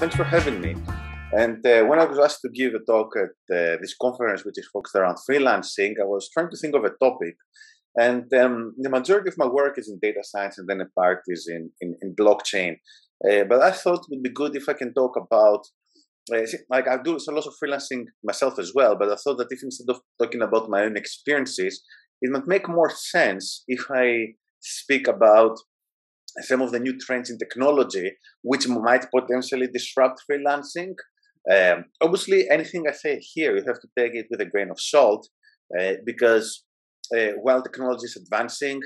Thanks for having me. And when I was asked to give a talk at this conference, which is focused around freelancing, I was trying to think of a topic. And the majority of my work is in data science, and then a part is in blockchain. But I thought it would be good if I can talk about, like I do a lot of freelancing myself as well, but I thought that if instead of talking about my own experiences, it might make more sense if I speak about some of the new trends in technology, which might potentially disrupt freelancing. Obviously, anything I say here, you have to take it with a grain of salt, because while technology is advancing,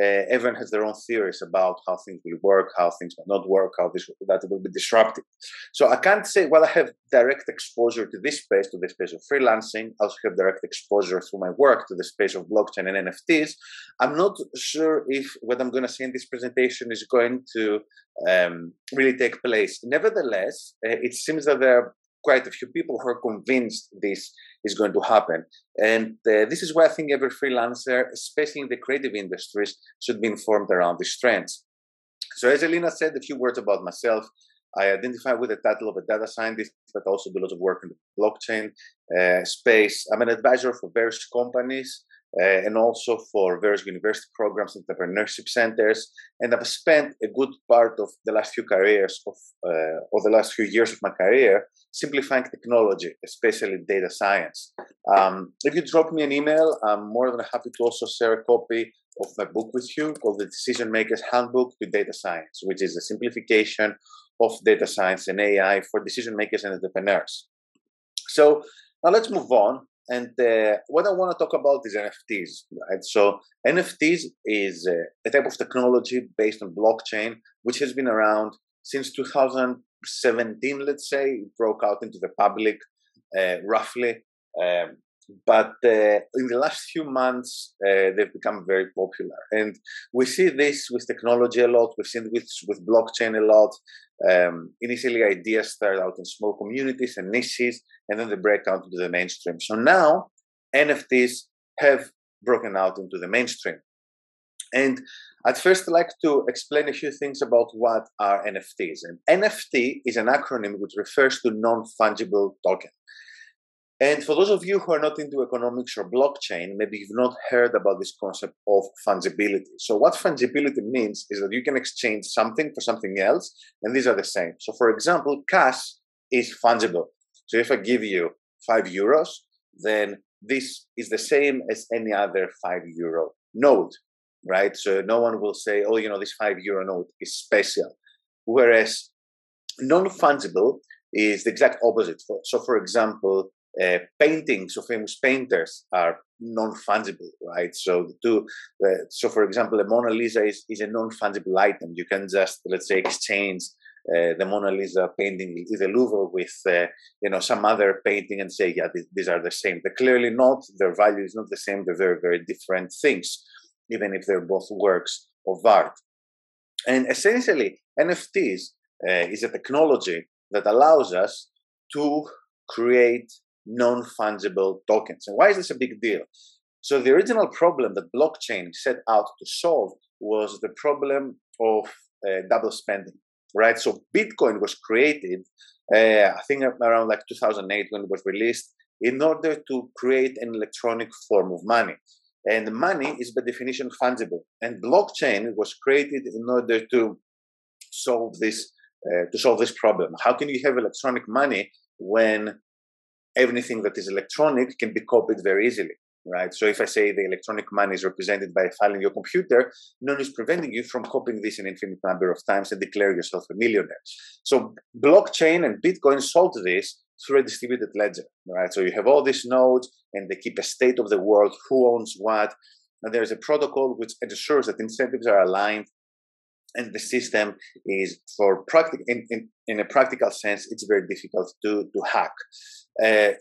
everyone has their own theories about how things will work, how things will not work, how this that will be disrupted. So I can't say, well, I have direct exposure to this space, of freelancing. I also have direct exposure through my work to the space of blockchain and NFTs. I'm not sure if what I'm going to say in this presentation is going to really take place. Nevertheless, it seems that there are quite a few people who are convinced this is going to happen. And this is why I think every freelancer, especially in the creative industries, should be informed around these trends. So as Elena said, a few words about myself. I identify with the title of a data scientist, but also do a lot of work in the blockchain space. I'm an advisor for various companies and also for various university programs and entrepreneurship centers. And I've spent a good part of the last few years of my career simplifying technology, especially data science. If you drop me an email, I'm more than happy to also share a copy of my book with you called The Decision Maker's Handbook to Data Science, which is a simplification of data science and AI for decision makers and entrepreneurs. So now let's move on. And what I want to talk about is NFTs, right? So NFTs is a type of technology based on blockchain, which has been around since 2017, let's say. It broke out into the public roughly. But in the last few months, they've become very popular. And we see this with technology a lot. We've seen it with blockchain a lot. Initially, ideas start out in small communities and niches, and then they break out into the mainstream. So now, NFTs have broken out into the mainstream. And I'd first like to explain a few things about what are NFTs. And NFT is an acronym which refers to non-fungible token. And for those of you who are not into economics or blockchain, maybe you've not heard about this concept of fungibility. So what fungibility means is that you can exchange something for something else, and these are the same. So for example, cash is fungible. So if I give you €5, then this is the same as any other €5 note, right? So no one will say, oh, you know, this €5 note is special. Whereas non-fungible is the exact opposite. So for example, paintings of famous painters are non-fungible, right? So so for example, the Mona Lisa is a non-fungible item. You can just, let's say, exchange the Mona Lisa painting in the Louvre with you know, some other painting and say, yeah, these are the same. They're clearly not. Their value is not the same. They're very, very different things, even if they're both works of art. And essentially, NFTs is a technology that allows us to create non-fungible tokens. And why is this a big deal? So the original problem that blockchain set out to solve was the problem of double spending, right? So Bitcoin was created, I think around like 2008 when it was released, in order to create an electronic form of money. And money is by definition fungible. And blockchain was created in order to solve this problem. How can you have electronic money when everything that is electronic can be copied very easily, right? So if I say the electronic money is represented by a file in your computer, none is preventing you from copying this an infinite number of times and declare yourself a millionaire. So blockchain and Bitcoin solved this through a distributed ledger, right? So you have all these nodes and they keep a state of the world, who owns what, and there's a protocol which ensures that incentives are aligned and the system is, in a practical sense, it's very difficult to hack.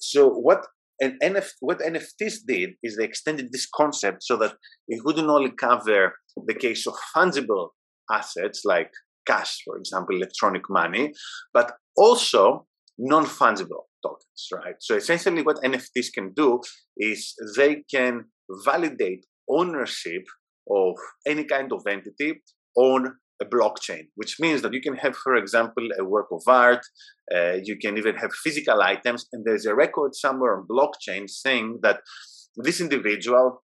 So what NFTs did is they extended this concept so that it wouldn't only cover the case of fungible assets like cash, for example, electronic money, but also non-fungible tokens, right? So essentially what NFTs can do is they can validate ownership of any kind of entity on a blockchain, which means that you can have, for example, a work of art, you can even have physical items, and there's a record somewhere on blockchain saying that this individual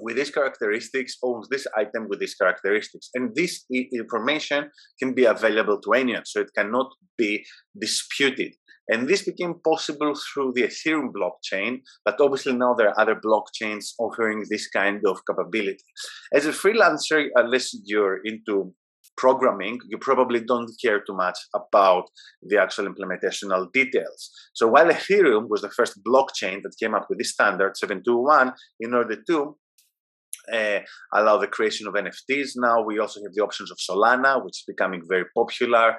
with these characteristics owns this item with these characteristics. And this information can be available to anyone, so it cannot be disputed. And this became possible through the Ethereum blockchain, but obviously now there are other blockchains offering this kind of capability. As a freelancer, unless you're into programming, you probably don't care too much about the actual implementational details. So while Ethereum was the first blockchain that came up with this standard 721, in order to allow the creation of NFTs. Now we also have the options of Solana, which is becoming very popular.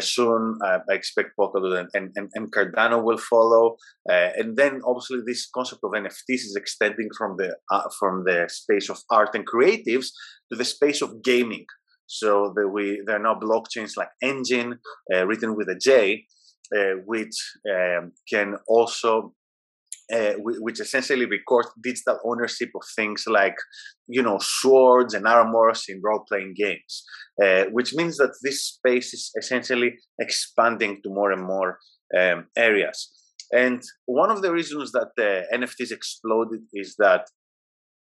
Soon I expect Polkadot and Cardano will follow. And then obviously this concept of NFTs is extending from the space of art and creatives to the space of gaming. So there are now blockchains like Enjin, written with a J, which can also which essentially records digital ownership of things like, you know, swords and armors in role-playing games, which means that this space is essentially expanding to more and more areas. And one of the reasons that NFTs exploded is that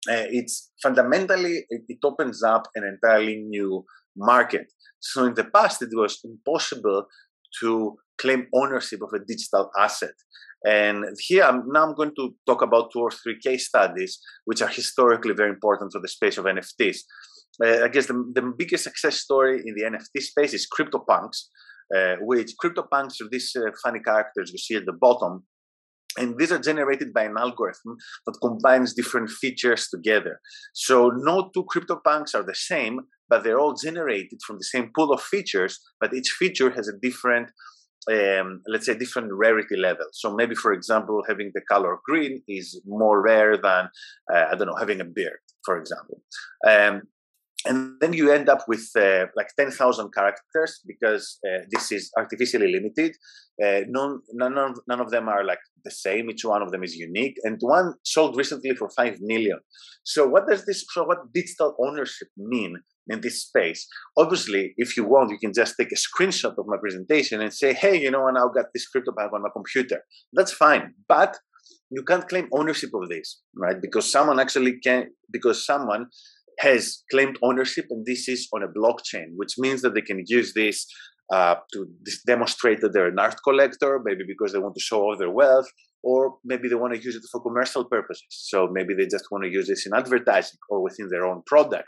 it's fundamentally, it opens up an entirely new market. So in the past, it was impossible to claim ownership of a digital asset. And here, now I'm going to talk about 2 or 3 case studies, which are historically very important for the space of NFTs. I guess the biggest success story in the NFT space is CryptoPunks, which CryptoPunks are these funny characters you see at the bottom. And these are generated by an algorithm that combines different features together. So no two CryptoPunks are the same, but they're all generated from the same pool of features, but each feature has a different let's say different rarity level. So maybe, for example, having the color green is more rare than, I don't know, having a beard, for example. And then you end up with like 10,000 characters because this is artificially limited. None of them are like the same. Each one of them is unique. And one sold recently for 5 million. So what does this, so what digital ownership mean in this space? Obviously, if you want, you can just take a screenshot of my presentation and say, hey, you know, and I've got this CryptoPunk on my computer. That's fine. But you can't claim ownership of this, right? Because someone actually can, because someone has claimed ownership, and this is on a blockchain, which means that they can use this to demonstrate that they're an art collector, maybe because they want to show off their wealth, or maybe they want to use it for commercial purposes. So maybe they just want to use this in advertising or within their own product.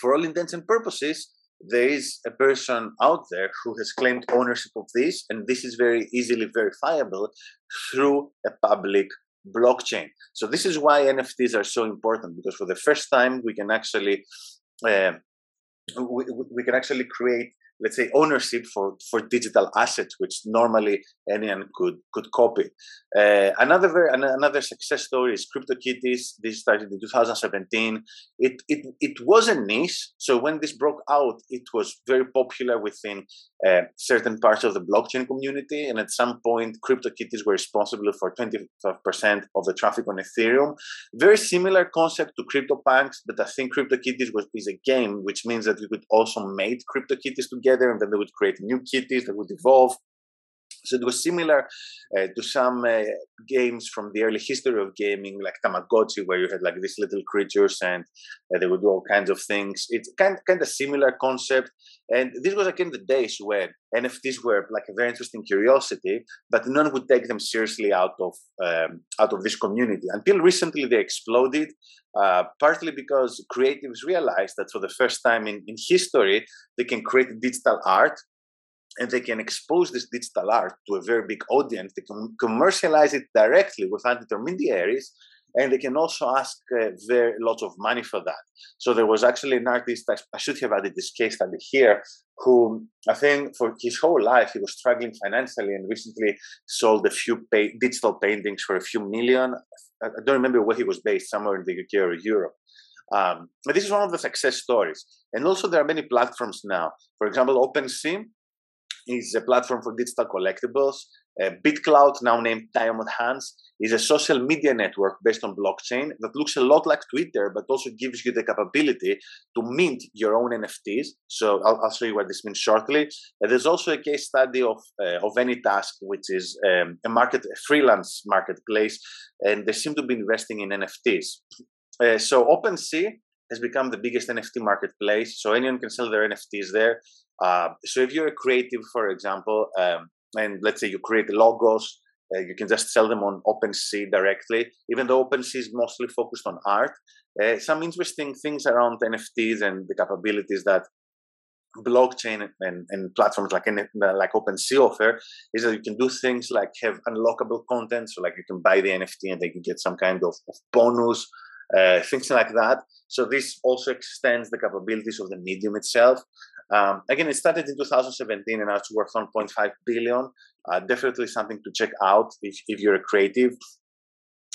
For all intents and purposes, there is a person out there who has claimed ownership of this, and this is very easily verifiable through a public blockchain. So this is why NFTs are so important, because for the first time we can actually we can actually create, let's say, ownership for digital assets, which normally anyone could copy. Another success story is CryptoKitties. This started in 2017. It was a niche, so when this broke out, it was very popular within certain parts of the blockchain community. And at some point, CryptoKitties were responsible for 25% of the traffic on Ethereum. Very similar concept to CryptoPunks, but I think CryptoKitties is a game, which means that we could also mate CryptoKitties together, and then they would create new kitties that would evolve. So it was similar to some games from the early history of gaming, like Tamagotchi, where you had like these little creatures and they would do all kinds of things. It's kind of similar concept. And this was again the days when NFTs were like a very interesting curiosity, but none would take them seriously out of this community. Until recently, they exploded, partly because creatives realized that for the first time in history, they can create digital art. And they can expose this digital art to a very big audience. They can commercialize it directly without intermediaries. And they can also ask lots of money for that. So there was actually an artist, I should have added this case study here, who I think for his whole life he was struggling financially and recently sold a few digital paintings for a few million. I don't remember where he was based, somewhere in the UK or Europe. But this is one of the success stories. And also there are many platforms now. For example, OpenSea is a platform for digital collectibles. BitClout, now named Diamond Hands, is a social media network based on blockchain that looks a lot like Twitter, but also gives you the capability to mint your own NFTs. So I'll show you what this means shortly. There's also a case study of Anytask, which is a freelance marketplace, and they seem to be investing in NFTs. So OpenSea has become the biggest NFT marketplace, so anyone can sell their NFTs there. So if you're a creative, for example, and let's say you create logos, you can just sell them on OpenSea directly, even though OpenSea is mostly focused on art. Some interesting things around NFTs and the capabilities that blockchain and platforms like OpenSea offer is that you can do things like have unlockable content, so like you can buy the NFT and they can get some kind of bonus, things like that. So this also extends the capabilities of the medium itself. Again, it started in 2017 and now it's worth 1.5 billion. Definitely something to check out if you're a creative.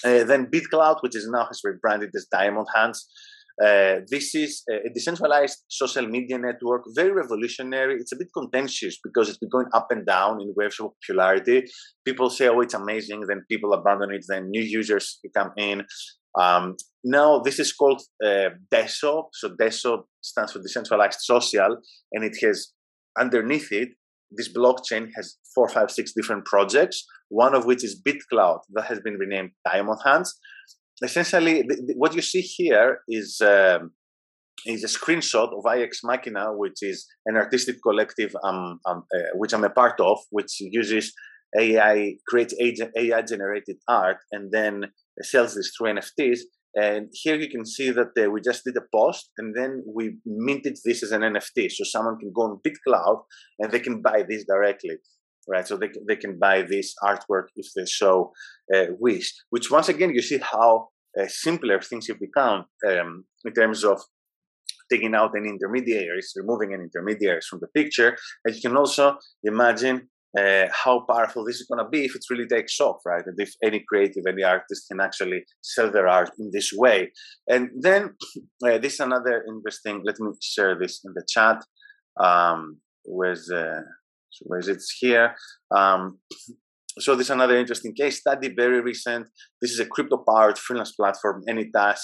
Then BitClout, which is now has rebranded as Diamond Hands. This is a decentralized social media network, very revolutionary. It's a bit contentious because it's been going up and down in waves of popularity. People say, oh, it's amazing. Then people abandon it. Then new users come in. Now this is called Deso. So Deso stands for Decentralized Social, and it has underneath it, this blockchain has 4, 5, 6 different projects, one of which is BitCloud that has been renamed Diamond Hands. Essentially, what you see here is a screenshot of IX Machina, which is an artistic collective which I'm a part of, which uses AI, creates AI-generated art, and then sells this through NFTs. And here you can see that we just did a post and then we minted this as an NFT. So someone can go on BitCloud and they can buy this directly, right? So they can buy this artwork if they so wish, which once again, you see how simpler things have become in terms of taking out any intermediaries, removing any intermediaries from the picture. And you can also imagine how powerful this is going to be if it really takes off, right? And if any creative, any artist can actually sell their art in this way. And then this is another interesting, let me share this in the chat. Where's it's here. So this is another interesting case study, very recent. This is a crypto-powered freelance platform, Anytask.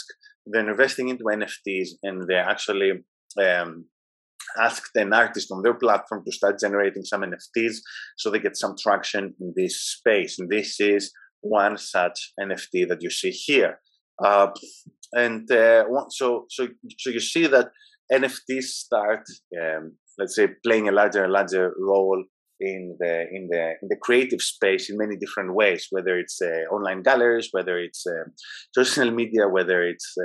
They're investing into NFTs and they're actually asked an artist on their platform to start generating some NFTs so they get some traction in this space. And this is one such NFT that you see here. So you see that NFTs start, let's say, playing a larger role in the creative space in many different ways, whether it's online galleries, whether it's social media, whether it's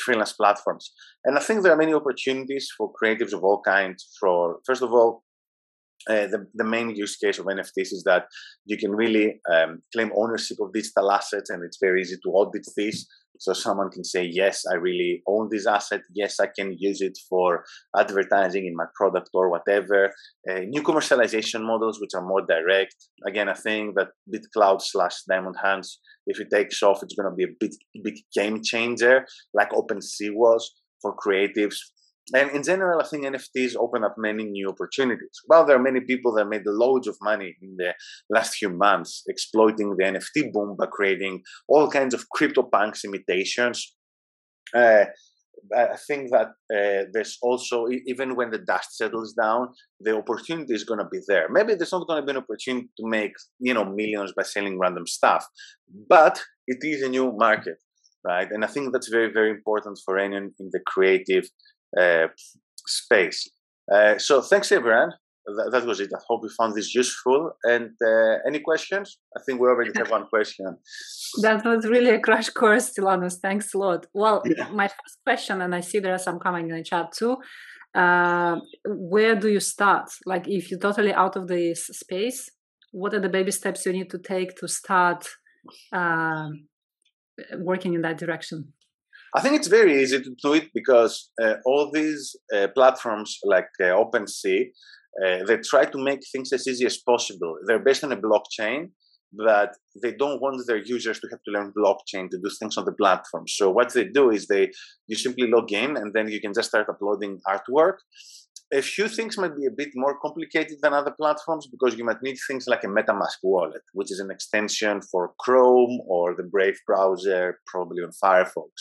freelance platforms. And I think there are many opportunities for creatives of all kinds. For first of all, the main use case of NFTs is that you can really claim ownership of digital assets, and it's very easy to audit this. So someone can say, yes, I really own this asset. Yes, I can use it for advertising in my product or whatever. New commercialization models, which are more direct. Again, I think that BitCloud/Diamond Hands, if it takes off, it's going to be a big game changer, like OpenSea was for creatives. And in general, I think NFTs open up many new opportunities. Well, there are many people that made loads of money in the last few months exploiting the NFT boom by creating all kinds of CryptoPunks imitations. I think that there's also, even when the dust settles down, the opportunity is going to be there. Maybe there's not going to be an opportunity to make, millions by selling random stuff, but it is a new market, right? And I think that's very, very important for anyone in the creative space. So thanks everyone. That was it. I hope you found this useful. And any questions? I think we already have one question. That was really a crash course, Stylianos. Thanks a lot. Well, yeah. My first question, and I see there are some coming in the chat too. Where do you start? Like if you're totally out of this space, what are the baby steps you need to take to start working in that direction? I think it's very easy to do it because all these platforms like OpenSea, they try to make things as easy as possible. They're based on a blockchain, but they don't want their users to have to learn blockchain to do things on the platform. So what they do is you simply log in and then you can just start uploading artwork. A few things might be a bit more complicated than other platforms because you might need things like a MetaMask wallet, which is an extension for Chrome or the Brave browser, probably on Firefox.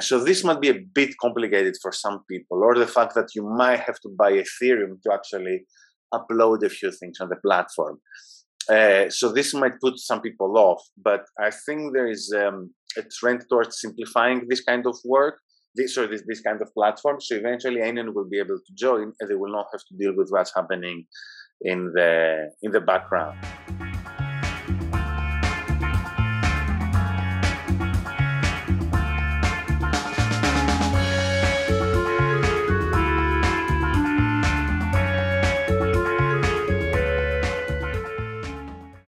So this might be a bit complicated for some people, or the fact that you might have to buy Ethereum to actually upload a few things on the platform. So this might put some people off, but I think there is a trend towards simplifying this kind of work. This kind of platform. So eventually anyone will be able to join and they will not have to deal with what's happening in the background.